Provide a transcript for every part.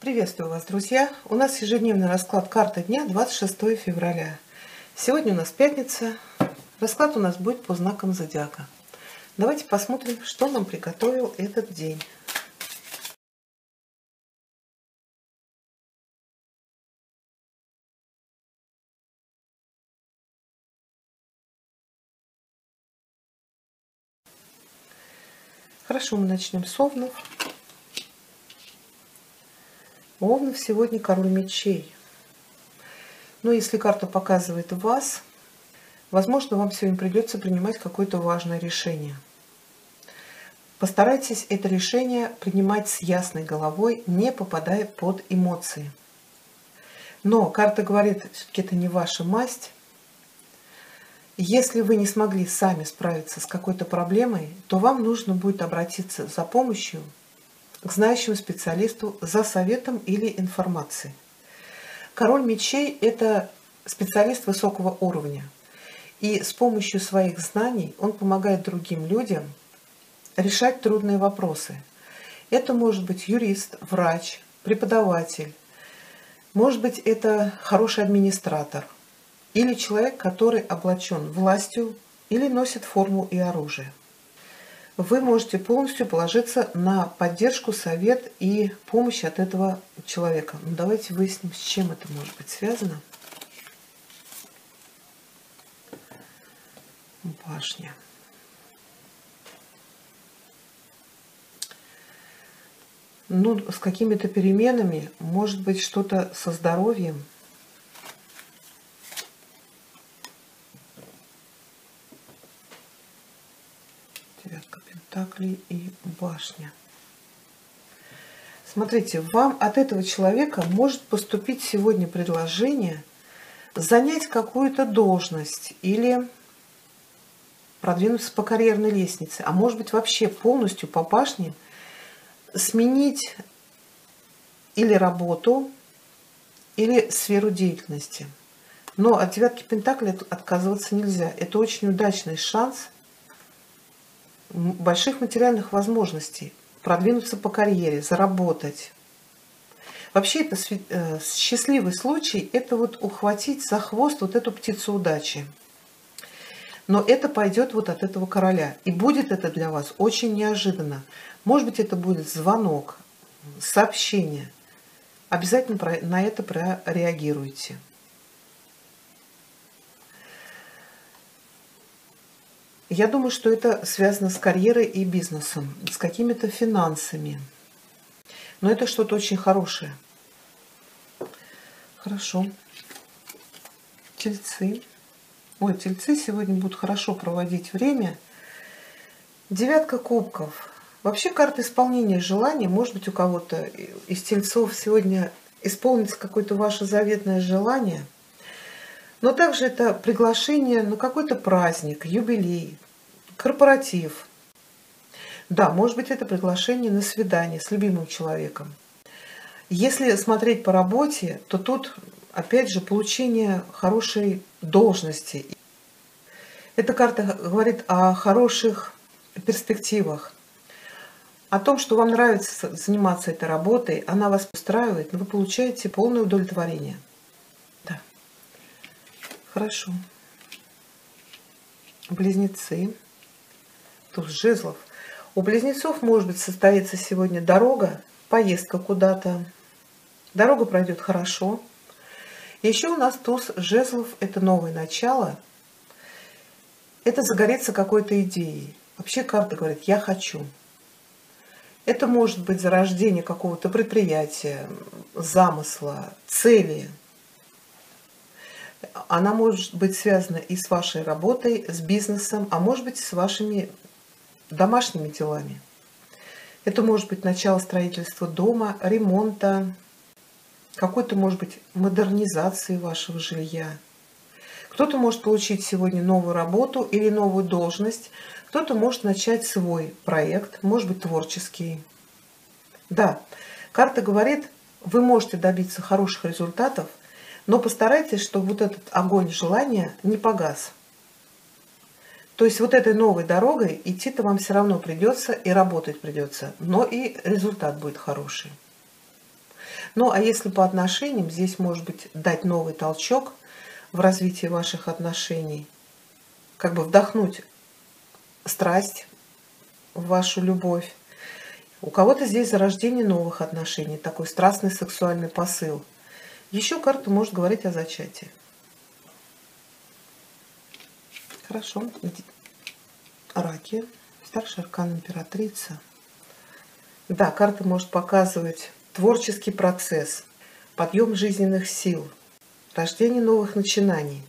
Приветствую вас, друзья! У нас ежедневный расклад «Карта дня» 26 февраля. Сегодня у нас пятница. Расклад у нас будет по знакам зодиака. Давайте посмотрим, что нам приготовил этот день. Хорошо, мы начнем с овнов. У овнов сегодня король мечей. Но если карта показывает вас, возможно, вам сегодня придется принимать какое-то важное решение. Постарайтесь это решение принимать с ясной головой, не попадая под эмоции. Но карта говорит, все-таки это не ваша масть. Если вы не смогли сами справиться с какой-то проблемой, то вам нужно будет обратиться за помощью к знающему специалисту за советом или информацией. Король мечей – это специалист высокого уровня. И с помощью своих знаний он помогает другим людям решать трудные вопросы. Это может быть юрист, врач, преподаватель. Может быть, это хороший администратор. Или человек, который облачен властью или носит форму и оружие. Вы можете полностью положиться на поддержку, совет и помощь от этого человека. Ну, давайте выясним, с чем это может быть связано. Башня. Ну, с какими-то переменами, может быть, что-то со здоровьем. Пентаклей и башня. Смотрите, вам от этого человека может поступить сегодня предложение занять какую-то должность или продвинуться по карьерной лестнице, а может быть вообще полностью по башне сменить или работу, или сферу деятельности. Но от девятки пентаклей отказываться нельзя. Это очень удачный шанс больших материальных возможностей, продвинуться по карьере, заработать. Вообще это счастливый случай, это вот ухватить за хвост вот эту птицу удачи. Но это пойдет вот от этого короля. И будет это для вас очень неожиданно. Может быть, это будет звонок, сообщение. Обязательно на это реагируйте. Я думаю, что это связано с карьерой и бизнесом, с какими-то финансами. Но это что-то очень хорошее. Хорошо. Тельцы. Ой, тельцы сегодня будут хорошо проводить время. Девятка кубков. Вообще карта исполнения желаний. Может быть, у кого-то из тельцов сегодня исполнится какое-то ваше заветное желание. Но также это приглашение на какой-то праздник, юбилей, корпоратив. Да, может быть, это приглашение на свидание с любимым человеком. Если смотреть по работе, то тут, опять же, получение хорошей должности. Эта карта говорит о хороших перспективах, о том, что вам нравится заниматься этой работой, она вас устраивает, но вы получаете полное удовлетворение. Хорошо. Близнецы. Туз жезлов. У близнецов, может быть, состоится сегодня дорога, поездка куда-то. Дорога пройдет хорошо. Еще у нас туз жезлов – это новое начало. Это загорится какой-то идеей. Вообще карта говорит «я хочу». Это может быть зарождение какого-то предприятия, замысла, цели. Она может быть связана и с вашей работой, с бизнесом, а может быть, с вашими домашними делами. Это может быть начало строительства дома, ремонта, какой-то, может быть, модернизации вашего жилья. Кто-то может получить сегодня новую работу или новую должность, кто-то может начать свой проект, может быть, творческий. Да, карта говорит, вы можете добиться хороших результатов, но постарайтесь, чтобы вот этот огонь желания не погас. То есть вот этой новой дорогой идти-то вам все равно придется и работать придется, но и результат будет хороший. Ну, а если по отношениям, здесь, может быть, дать новый толчок в развитии ваших отношений, как бы вдохнуть страсть в вашу любовь. У кого-то здесь зарождение новых отношений, такой страстный сексуальный посыл. Еще карта может говорить о зачатии. Хорошо. Раки. Старший аркан императрица. Да, карта может показывать творческий процесс, подъем жизненных сил, рождение новых начинаний.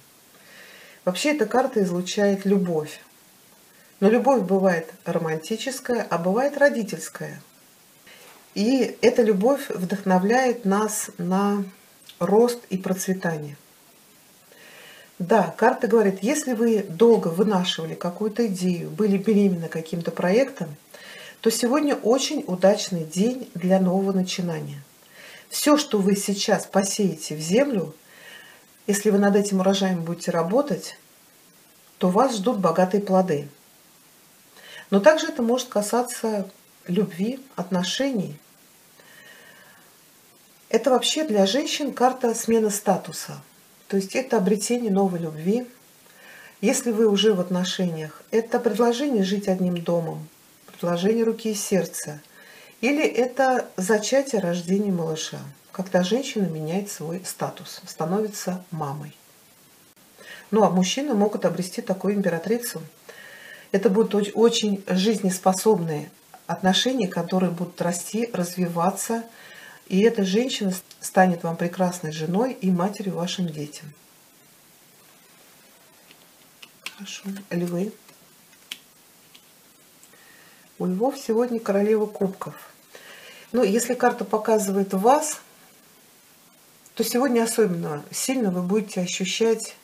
Вообще эта карта излучает любовь. Но любовь бывает романтическая, а бывает родительская. И эта любовь вдохновляет нас на рост и процветание. Да, карта говорит, если вы долго вынашивали какую-то идею, были беременны каким-то проектом, то сегодня очень удачный день для нового начинания. Все, что вы сейчас посеете в землю, если вы над этим урожаем будете работать, то вас ждут богатые плоды. Но также это может касаться любви, отношений. Это вообще для женщин карта смены статуса. То есть это обретение новой любви. Если вы уже в отношениях, это предложение жить одним домом, предложение руки и сердца. Или это зачатие, рождения малыша, когда женщина меняет свой статус, становится мамой. Ну а мужчины могут обрести такую императрицу. Это будут очень жизнеспособные отношения, которые будут расти, развиваться. И эта женщина станет вам прекрасной женой и матерью вашим детям. Хорошо. Львы. У львов сегодня королева кубков. Но если карта показывает вас, то сегодня особенно сильно вы будете ощущать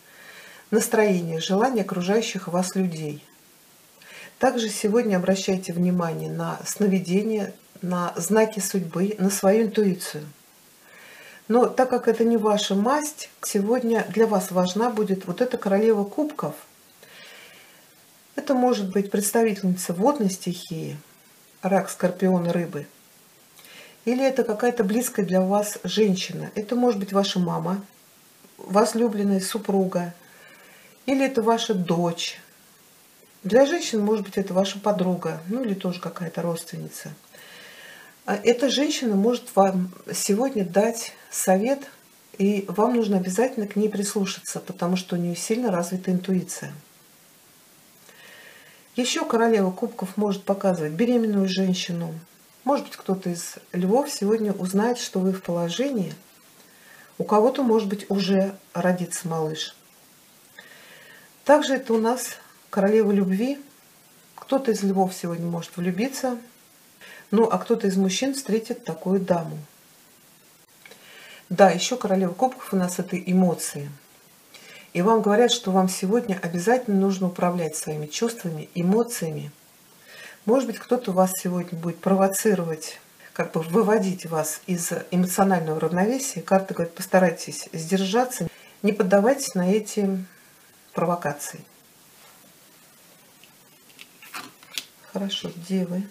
настроение, желание окружающих вас людей. Также сегодня обращайте внимание на сновидения, на знаки судьбы, на свою интуицию. Но так как это не ваша масть, сегодня для вас важна будет вот эта королева кубков. Это может быть представительница водной стихии, рак, скорпион, рыбы. Или это какая-то близкая для вас женщина. Это может быть ваша мама, возлюбленная супруга. Или это ваша дочь. Для женщин, может быть, это ваша подруга, ну или тоже какая-то родственница. Эта женщина может вам сегодня дать совет, и вам нужно обязательно к ней прислушаться, потому что у нее сильно развита интуиция. Еще королева кубков может показывать беременную женщину. Может быть, кто-то из львов сегодня узнает, что вы в положении. У кого-то, может быть, уже родится малыш. Также это у нас королева любви. Кто-то из львов сегодня может влюбиться, ну а кто-то из мужчин встретит такую даму. Да, еще королева кубков у нас это эмоции. И вам говорят, что вам сегодня обязательно нужно управлять своими чувствами, эмоциями. Может быть, кто-то вас сегодня будет провоцировать, как бы выводить вас из эмоционального равновесия. Карта говорит, постарайтесь сдержаться, не поддавайтесь на эти провокации. Хорошо, девы.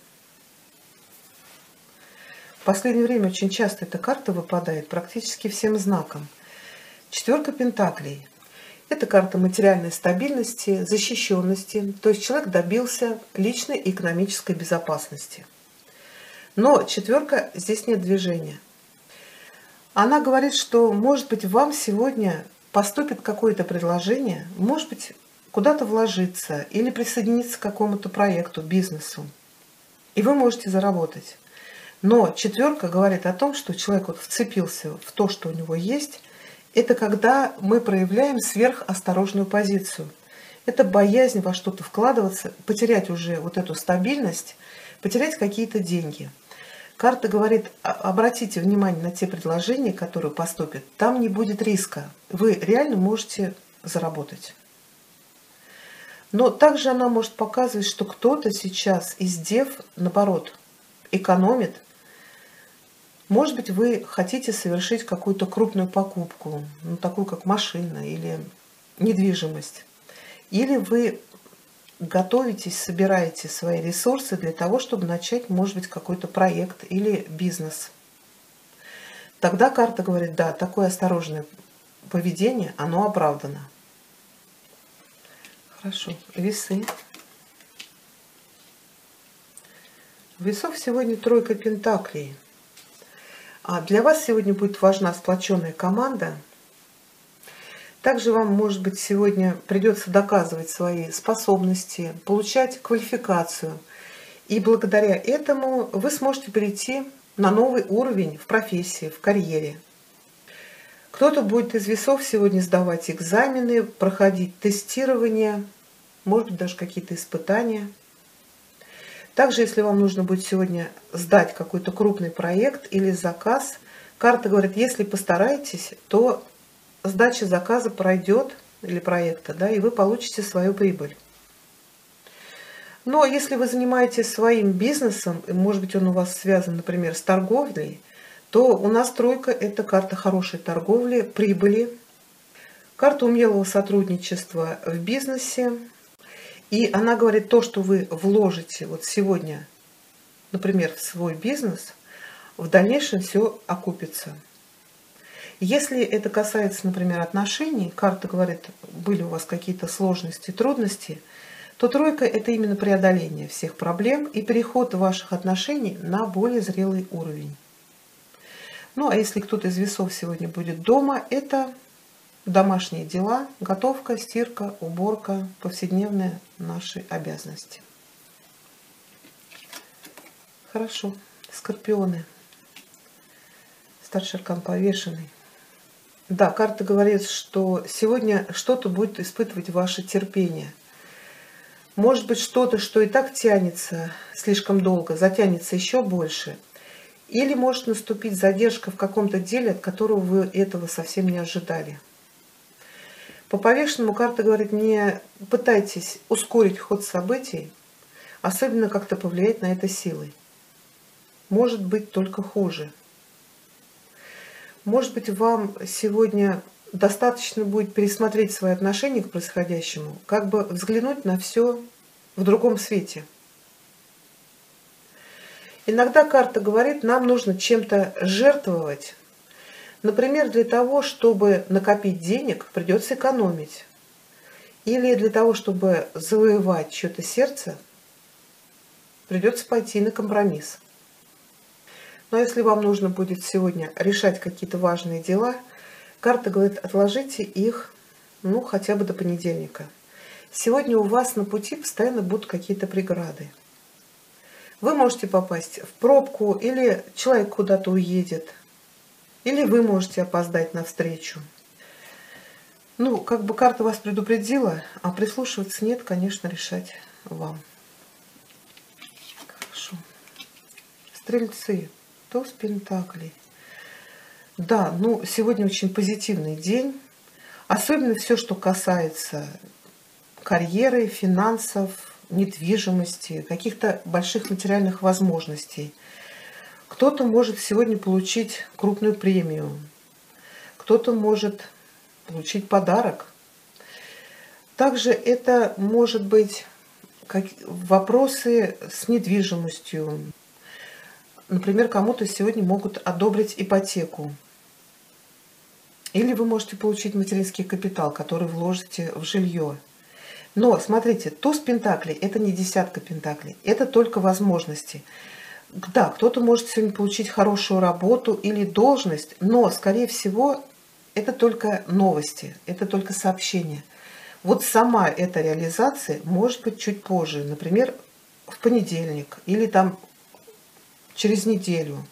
В последнее время очень часто эта карта выпадает практически всем знакам. Четверка пентаклей. Это карта материальной стабильности, защищенности. То есть человек добился личной и экономической безопасности. Но четверка, здесь нет движения. Она говорит, что, может быть, вам сегодня поступит какое-то предложение, может быть, куда-то вложиться или присоединиться к какому-то проекту, бизнесу. И вы можете заработать. Но четверка говорит о том, что человек вот вцепился в то, что у него есть. Это когда мы проявляем сверхосторожную позицию. Это боязнь во что-то вкладываться, потерять уже вот эту стабильность, потерять какие-то деньги. Карта говорит, обратите внимание на те предложения, которые поступят. Там не будет риска. Вы реально можете заработать. Но также она может показывать, что кто-то сейчас из дев, наоборот, экономит. Может быть, вы хотите совершить какую-то крупную покупку, ну, такую как машина или недвижимость. Или вы готовитесь, собираете свои ресурсы для того, чтобы начать, может быть, какой-то проект или бизнес. Тогда карта говорит, да, такое осторожное поведение, оно оправдано. Хорошо, весы. Весов сегодня тройка пентаклей. А для вас сегодня будет важна сплоченная команда. Также вам, может быть, сегодня придется доказывать свои способности, получать квалификацию. И благодаря этому вы сможете перейти на новый уровень в профессии, в карьере. Кто-то будет из весов сегодня сдавать экзамены, проходить тестирование, может быть, даже какие-то испытания. Также, если вам нужно будет сегодня сдать какой-то крупный проект или заказ, карта говорит, если постараетесь, то сдача заказа пройдет, или проекта, да, и вы получите свою прибыль. Но если вы занимаетесь своим бизнесом, и, может быть, он у вас связан, например, с торговлей, то у нас тройка – это карта хорошей торговли, прибыли, карта умелого сотрудничества в бизнесе. И она говорит, то, что вы вложите вот сегодня, например, в свой бизнес, в дальнейшем все окупится. Если это касается, например, отношений, карта говорит, были у вас какие-то сложности, трудности, то тройка – это именно преодоление всех проблем и переход ваших отношений на более зрелый уровень. Ну, а если кто-то из весов сегодня будет дома, это... домашние дела, готовка, стирка, уборка, повседневные наши обязанности. Хорошо, скорпионы. Старший аркан повешенный. Да, карта говорит, что сегодня что-то будет испытывать ваше терпение. Может быть, что-то, что и так тянется слишком долго, затянется еще больше. Или может наступить задержка в каком-то деле, от которого вы этого совсем не ожидали. По повешенному карта говорит, не пытайтесь ускорить ход событий, особенно как-то повлиять на это силой. Может быть, только хуже. Может быть, вам сегодня достаточно будет пересмотреть свои отношения к происходящему, как бы взглянуть на все в другом свете. Иногда карта говорит, нам нужно чем-то жертвовать. Например, для того, чтобы накопить денег, придется экономить. Или для того, чтобы завоевать чье-то сердце, придется пойти на компромисс. Но если вам нужно будет сегодня решать какие-то важные дела, карта говорит, отложите их, ну, хотя бы до понедельника. Сегодня у вас на пути постоянно будут какие-то преграды. Вы можете попасть в пробку, или человек куда-то уедет. Или вы можете опоздать на встречу. Ну, как бы карта вас предупредила, а прислушиваться нет, конечно, решать вам. Хорошо. Стрельцы. Туз пентаклей. Да, ну, сегодня очень позитивный день. Особенно все, что касается карьеры, финансов, недвижимости, каких-то больших материальных возможностей. Кто-то может сегодня получить крупную премию, кто-то может получить подарок. Также это может быть вопросы с недвижимостью. Например, кому-то сегодня могут одобрить ипотеку. Или вы можете получить материнский капитал, который вложите в жилье. Но, смотрите, туз пентаклей – это не десятка пентаклей, это только возможности. Да, кто-то может сегодня получить хорошую работу или должность, но, скорее всего, это только новости, это только сообщения. Вот сама эта реализация может быть чуть позже, например, в понедельник или там через неделю.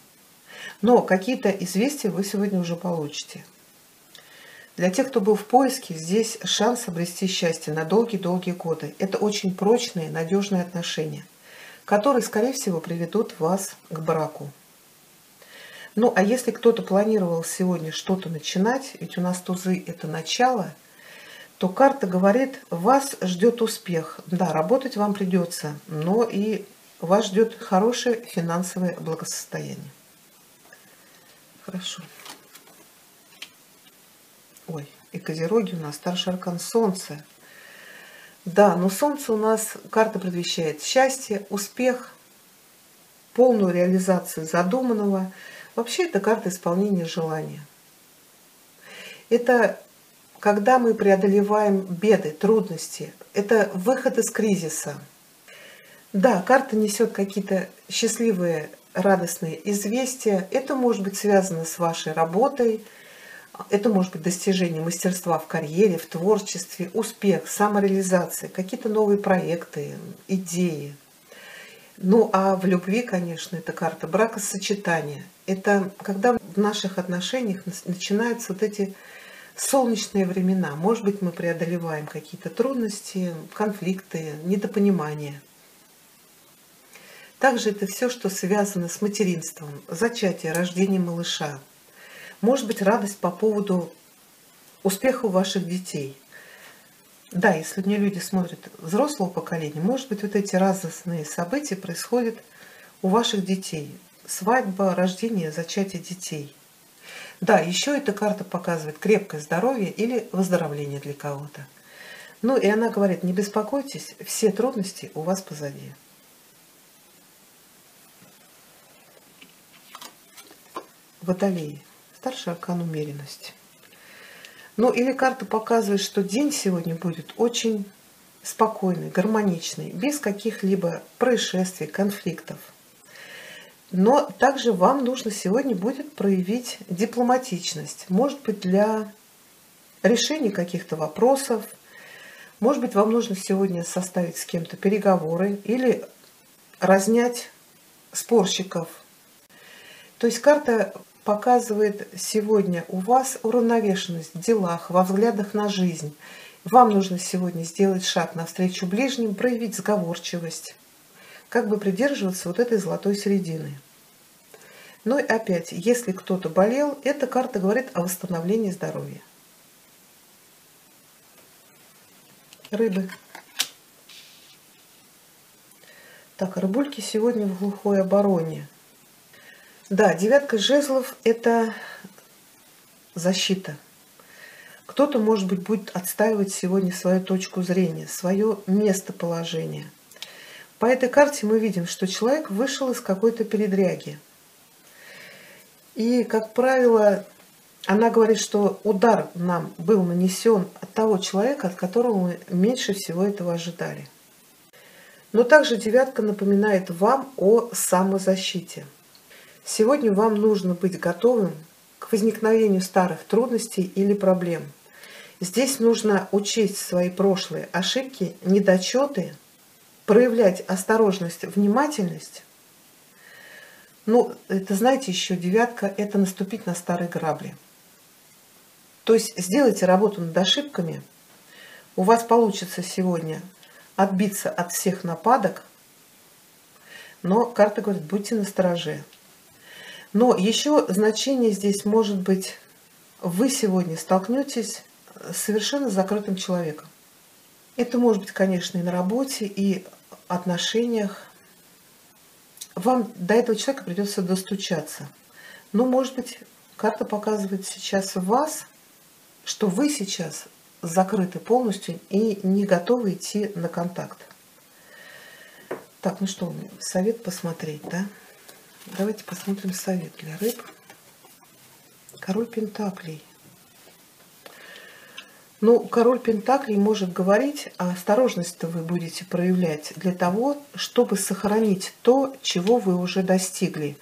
Но какие-то известия вы сегодня уже получите. Для тех, кто был в поиске, здесь шанс обрести счастье на долгие-долгие годы. Это очень прочные, надежные отношения, которые, скорее всего, приведут вас к браку. Ну, а если кто-то планировал сегодня что-то начинать, ведь у нас тузы – это начало, то карта говорит, вас ждет успех. Да, работать вам придется, но и вас ждет хорошее финансовое благосостояние. Хорошо. Ой, и козероги у нас, старший аркан солнца. Да, но солнце у нас, карта предвещает счастье, успех, полную реализацию задуманного. Вообще это карта исполнения желания. Это когда мы преодолеваем беды, трудности. Это выход из кризиса. Да, карта несет какие-то счастливые, радостные известия. Это может быть связано с вашей работой. Это может быть достижение мастерства в карьере, в творчестве, успех, самореализация, какие-то новые проекты, идеи. Ну а в любви, конечно, это карта бракосочетания. Это когда в наших отношениях начинаются вот эти солнечные времена. Может быть, мы преодолеваем какие-то трудности, конфликты, недопонимания. Также это все, что связано с материнством, зачатие, рождение малыша. Может быть, радость по поводу успеха ваших детей. Да, если мне люди смотрят взрослого поколения, может быть, вот эти радостные события происходят у ваших детей. Свадьба, рождение, зачатие детей. Да, еще эта карта показывает крепкое здоровье или выздоровление для кого-то. Ну и она говорит, не беспокойтесь, все трудности у вас позади. Водолеи. Старший аркан умеренность. Ну или карта показывает, что день сегодня будет очень спокойный, гармоничный, без каких-либо происшествий, конфликтов. Но также вам нужно сегодня будет проявить дипломатичность. Может быть, для решения каких-то вопросов. Может быть, вам нужно сегодня составить с кем-то переговоры или разнять спорщиков. То есть карта показывает сегодня у вас уравновешенность в делах, во взглядах на жизнь. Вам нужно сегодня сделать шаг навстречу ближним, проявить сговорчивость, как бы придерживаться вот этой золотой середины. Но и опять, если кто-то болел, эта карта говорит о восстановлении здоровья. Рыбы. Так, рыбульки сегодня в глухой обороне. Да, девятка жезлов – это защита. Кто-то, может быть, будет отстаивать сегодня свою точку зрения, свое местоположение. По этой карте мы видим, что человек вышел из какой-то передряги. И, как правило, она говорит, что удар нам был нанесен от того человека, от которого мы меньше всего этого ожидали. Но также девятка напоминает вам о самозащите. Сегодня вам нужно быть готовым к возникновению старых трудностей или проблем. Здесь нужно учесть свои прошлые ошибки, недочеты, проявлять осторожность, внимательность. Ну, это, знаете, еще девятка – это наступить на старые грабли. То есть сделайте работу над ошибками. У вас получится сегодня отбиться от всех нападок. Но карта говорит, будьте настороже. Но еще значение здесь может быть, вы сегодня столкнетесь с совершенно закрытым человеком. Это может быть, конечно, и на работе, и в отношениях. Вам до этого человека придется достучаться. Но, может быть, карта показывает сейчас вас, что вы сейчас закрыты полностью и не готовы идти на контакт. Так, ну что, совет посмотреть, да? Давайте посмотрим совет для рыб. Король Пентаклей. Ну, король Пентаклей может говорить, а осторожность-то вы будете проявлять для того, чтобы сохранить то, чего вы уже достигли.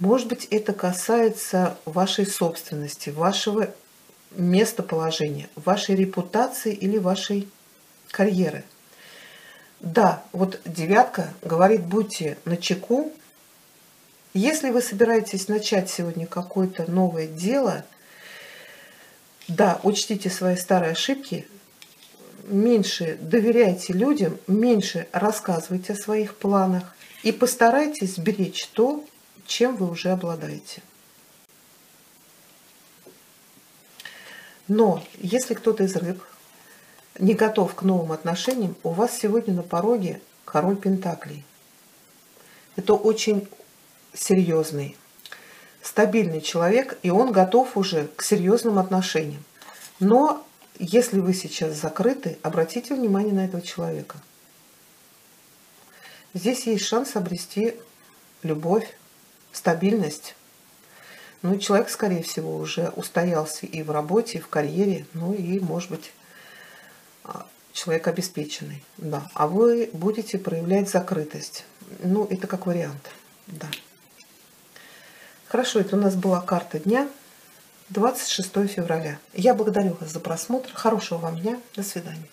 Может быть, это касается вашей собственности, вашего местоположения, вашей репутации или вашей карьеры. Да, вот девятка говорит, будьте начеку. Если вы собираетесь начать сегодня какое-то новое дело, да, учтите свои старые ошибки, меньше доверяйте людям, меньше рассказывайте о своих планах и постарайтесь сберечь то, чем вы уже обладаете. Но если кто-то из рыб не готов к новым отношениям, у вас сегодня на пороге король Пентаклей. Это очень серьезный, стабильный человек, и он готов уже к серьезным отношениям. Но если вы сейчас закрыты, обратите внимание на этого человека. Здесь есть шанс обрести любовь, стабильность. Ну, человек, скорее всего, уже устоялся и в работе, и в карьере, ну и, может быть, человек обеспеченный, да. А вы будете проявлять закрытость. Ну, это как вариант, да. Хорошо, это у нас была карта дня, 26 февраля. Я благодарю вас за просмотр. Хорошего вам дня. До свидания.